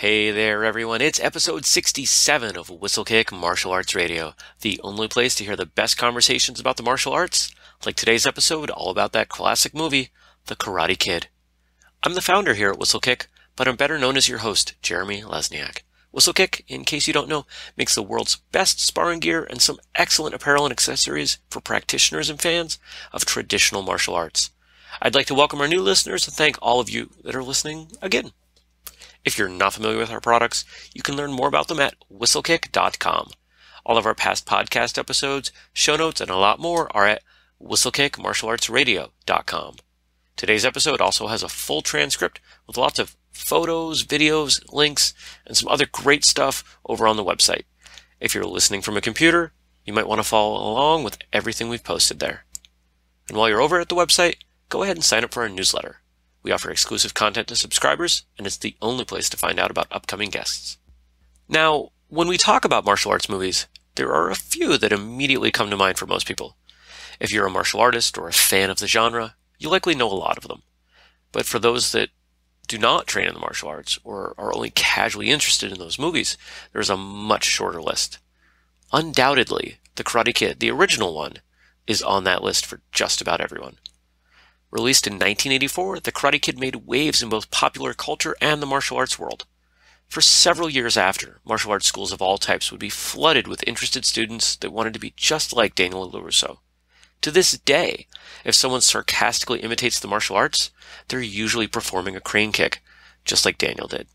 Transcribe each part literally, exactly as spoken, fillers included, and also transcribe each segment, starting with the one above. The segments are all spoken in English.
Hey there everyone, it's episode sixty-seven of Whistlekick Martial Arts Radio, the only place to hear the best conversations about the martial arts, like today's episode all about that classic movie, The Karate Kid. I'm the founder here at Whistlekick, but I'm better known as your host, Jeremy Lesniak. Whistlekick, in case you don't know, makes the world's best sparring gear and some excellent apparel and accessories for practitioners and fans of traditional martial arts. I'd like to welcome our new listeners and thank all of you that are listening again. If you're not familiar with our products, you can learn more about them at whistlekick dot com. All of our past podcast episodes, show notes, and a lot more are at whistlekick martial arts radio dot com. Today's episode also has a full transcript with lots of photos, videos, links, and some other great stuff over on the website. If you're listening from a computer, you might want to follow along with everything we've posted there. And while you're over at the website, go ahead and sign up for our newsletter. We offer exclusive content to subscribers, and it's the only place to find out about upcoming guests. Now, when we talk about martial arts movies, there are a few that immediately come to mind for most people. If you're a martial artist or a fan of the genre, you likely know a lot of them. But for those that do not train in the martial arts or are only casually interested in those movies, there's a much shorter list. Undoubtedly, The Karate Kid, the original one, is on that list for just about everyone. Released in nineteen eighty-four, The Karate Kid made waves in both popular culture and the martial arts world. For several years after, martial arts schools of all types would be flooded with interested students that wanted to be just like Daniel LaRusso. To this day, if someone sarcastically imitates the martial arts, they're usually performing a crane kick, just like Daniel did.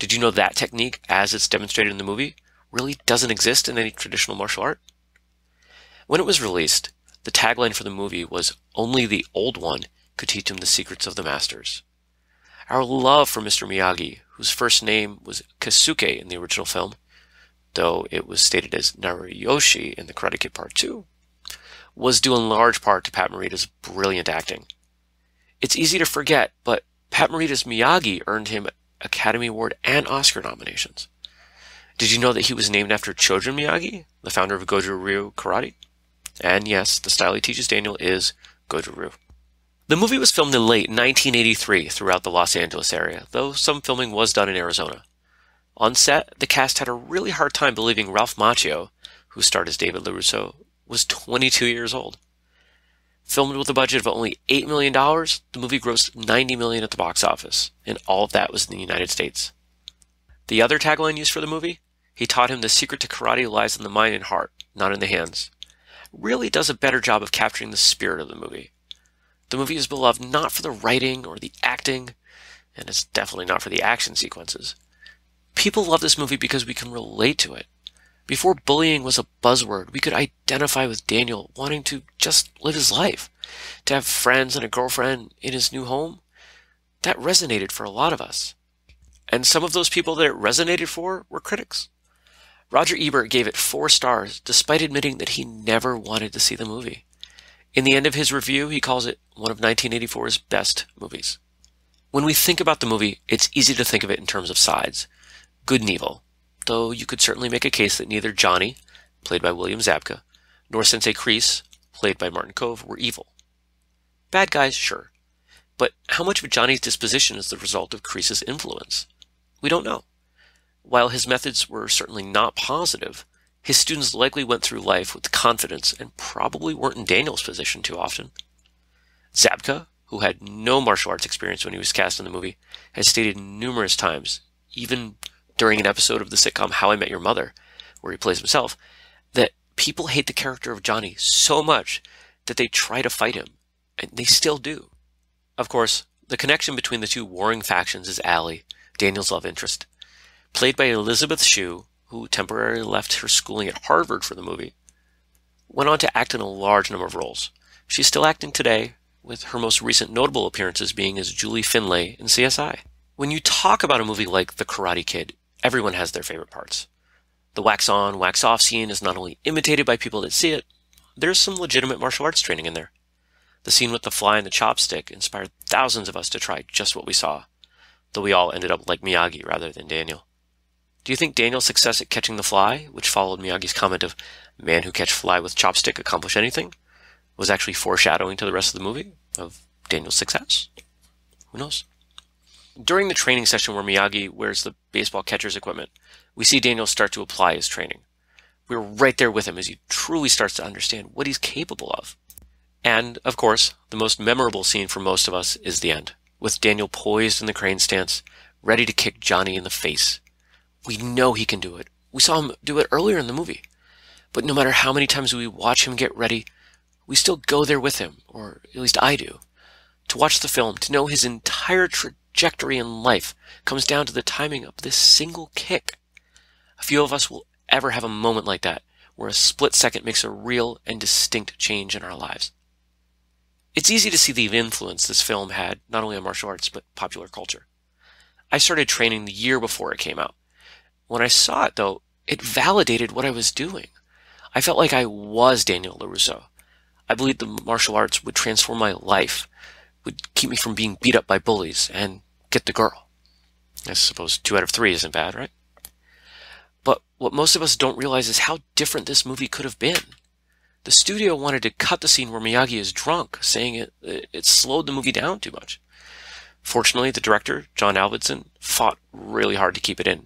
Did you know that technique, as it's demonstrated in the movie, really doesn't exist in any traditional martial art? When it was released, the tagline for the movie was, "Only the old one could teach him the secrets of the masters." Our love for Mister Miyagi, whose first name was Kasuke in the original film, though it was stated as Narayoshi in The Karate Kid Part two, was due in large part to Pat Morita's brilliant acting. It's easy to forget, but Pat Morita's Miyagi earned him Academy Award and Oscar nominations. Did you know that he was named after Chojun Miyagi, the founder of Goju-Ryu karate? And yes, the style he teaches Daniel is Goju-Ryu. The movie was filmed in late nineteen eighty-three throughout the Los Angeles area, though some filming was done in Arizona. On set, the cast had a really hard time believing Ralph Macchio, who starred as David LaRusso, was twenty-two years old. Filmed with a budget of only eight million dollars, the movie grossed ninety million dollars at the box office, and all of that was in the United States. The other tagline used for the movie, "He taught him the secret to karate lies in the mind and heart, not in the hands," really does a better job of capturing the spirit of the movie. The movie is beloved not for the writing or the acting, and it's definitely not for the action sequences. People love this movie because we can relate to it. Before bullying was a buzzword, we could identify with Daniel wanting to just live his life, to have friends and a girlfriend in his new home. That resonated for a lot of us. And some of those people that it resonated for were critics. Roger Ebert gave it four stars, despite admitting that he never wanted to see the movie. In the end of his review, he calls it one of nineteen eighty-four's best movies. When we think about the movie, it's easy to think of it in terms of sides, good and evil, though you could certainly make a case that neither Johnny, played by William Zabka, nor Sensei Kreese, played by Martin Cove, were evil. Bad guys, sure, but how much of Johnny's disposition is the result of Kreese's influence? We don't know. While his methods were certainly not positive, his students likely went through life with confidence and probably weren't in Daniel's position too often. Zabka, who had no martial arts experience when he was cast in the movie, has stated numerous times, even during an episode of the sitcom How I Met Your Mother, where he plays himself, that people hate the character of Johnny so much that they try to fight him, and they still do. Of course, the connection between the two warring factions is Allie, Daniel's love interest, played by Elizabeth Shue, who temporarily left her schooling at Harvard for the movie, went on to act in a large number of roles. She's still acting today, with her most recent notable appearances being as Julie Finlay in C S I. When you talk about a movie like The Karate Kid, everyone has their favorite parts. The wax-on, wax-off scene is not only imitated by people that see it, there's some legitimate martial arts training in there. The scene with the fly and the chopstick inspired thousands of us to try just what we saw, though we all ended up like Miyagi rather than Daniel. Do you think Daniel's success at catching the fly, which followed Miyagi's comment of "man who catch fly with chopstick accomplish anything," was actually foreshadowing to the rest of the movie of Daniel's success? Who knows? During the training session where Miyagi wears the baseball catcher's equipment, we see Daniel start to apply his training. We're right there with him as he truly starts to understand what he's capable of. And, of course, the most memorable scene for most of us is the end, with Daniel poised in the crane stance, ready to kick Johnny in the face. We know he can do it. We saw him do it earlier in the movie. But no matter how many times we watch him get ready, we still go there with him, or at least I do. To watch the film, to know his entire trajectory in life comes down to the timing of this single kick. A few of us will ever have a moment like that, where a split second makes a real and distinct change in our lives. It's easy to see the influence this film had, not only on martial arts, but popular culture. I started training the year before it came out. When I saw it, though, it validated what I was doing. I felt like I was Daniel LaRusso. I believed the martial arts would transform my life, would keep me from being beat up by bullies, and get the girl. I suppose two out of three isn't bad, right? But what most of us don't realize is how different this movie could have been. The studio wanted to cut the scene where Miyagi is drunk, saying it, it slowed the movie down too much. Fortunately, the director, John Alvidsson, fought really hard to keep it in.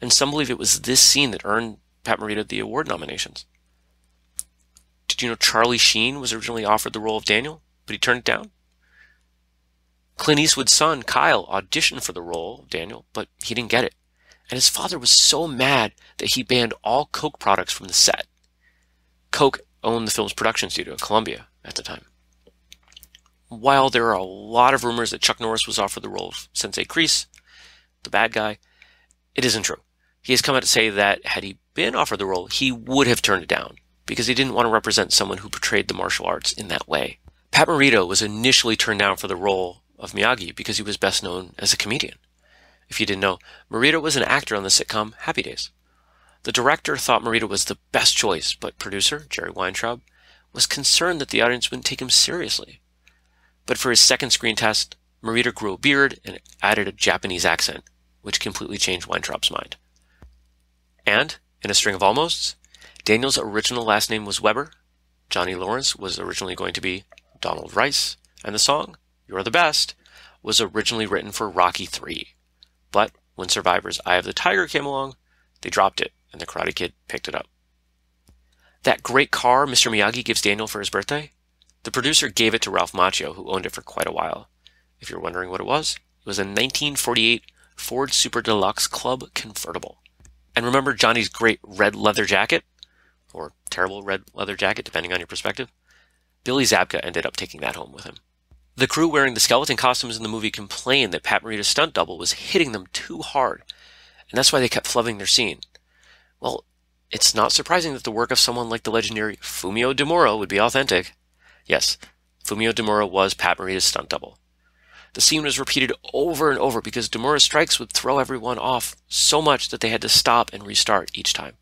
And some believe it was this scene that earned Pat Morita the award nominations. Did you know Charlie Sheen was originally offered the role of Daniel, but he turned it down? Clint Eastwood's son, Kyle, auditioned for the role of Daniel, but he didn't get it. And his father was so mad that he banned all Coke products from the set. Coke owned the film's production studio, Columbia, at the time. While there are a lot of rumors that Chuck Norris was offered the role of Sensei Kreese, the bad guy, it isn't true. He has come out to say that had he been offered the role, he would have turned it down, because he didn't want to represent someone who portrayed the martial arts in that way. Pat Morita was initially turned down for the role of Miyagi because he was best known as a comedian. If you didn't know, Morita was an actor on the sitcom Happy Days. The director thought Morita was the best choice, but producer, Jerry Weintraub, was concerned that the audience wouldn't take him seriously. But for his second screen test, Morita grew a beard and added a Japanese accent, which completely changed Weintraub's mind. And, in a string of almosts, Daniel's original last name was Weber, Johnny Lawrence was originally going to be Donald Rice, and the song, You're the Best, was originally written for Rocky three. But when Survivor's Eye of the Tiger came along, they dropped it, and the Karate Kid picked it up. That great car Mister Miyagi gives Daniel for his birthday, the producer gave it to Ralph Macchio, who owned it for quite a while. If you're wondering what it was, it was a nineteen forty-eight Ford Super Deluxe Club convertible. And remember Johnny's great red leather jacket? Or terrible red leather jacket, depending on your perspective? Billy Zabka ended up taking that home with him. The crew wearing the skeleton costumes in the movie complained that Pat Morita's stunt double was hitting them too hard, and that's why they kept flubbing their scene. Well, it's not surprising that the work of someone like the legendary Fumio Demura would be authentic. Yes, Fumio Demura was Pat Morita's stunt double. The scene was repeated over and over because Demura's strikes would throw everyone off so much that they had to stop and restart each time.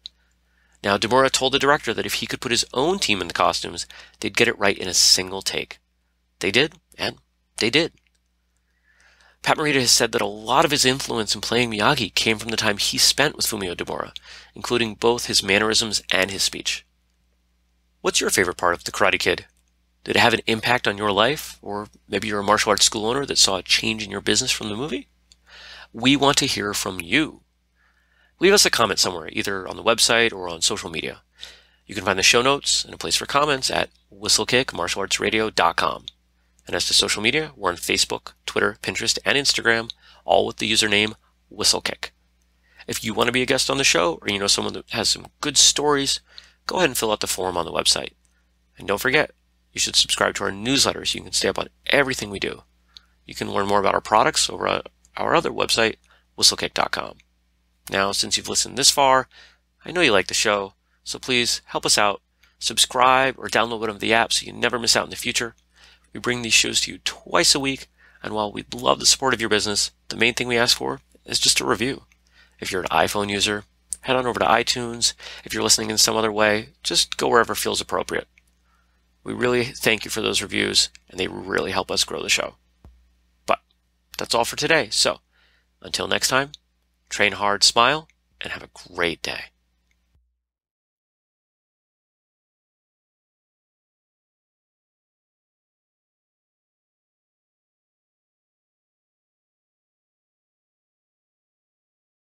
Now, Demura told the director that if he could put his own team in the costumes, they'd get it right in a single take. They did, and they did. Pat Morita has said that a lot of his influence in playing Miyagi came from the time he spent with Fumio Demura, including both his mannerisms and his speech. What's your favorite part of The Karate Kid? Did it have an impact on your life? Or maybe you're a martial arts school owner that saw a change in your business from the movie? We want to hear from you. Leave us a comment somewhere, either on the website or on social media. You can find the show notes and a place for comments at whistlekick martial arts radio dot com. And as to social media, we're on Facebook, Twitter, Pinterest, and Instagram, all with the username Whistlekick. If you want to be a guest on the show, or you know someone that has some good stories, go ahead and fill out the form on the website. And don't forget, you should subscribe to our newsletter so you can stay up on everything we do. You can learn more about our products over at our other website, whistlekick dot com. Now, since you've listened this far, I know you like the show, so please help us out. Subscribe or download one of the apps so you never miss out in the future. We bring these shows to you twice a week, and while we'd love the support of your business, the main thing we ask for is just a review. If you're an iPhone user, head on over to iTunes. If you're listening in some other way, just go wherever feels appropriate. We really thank you for those reviews, and they really help us grow the show. But that's all for today, so until next time, train hard, smile, and have a great day.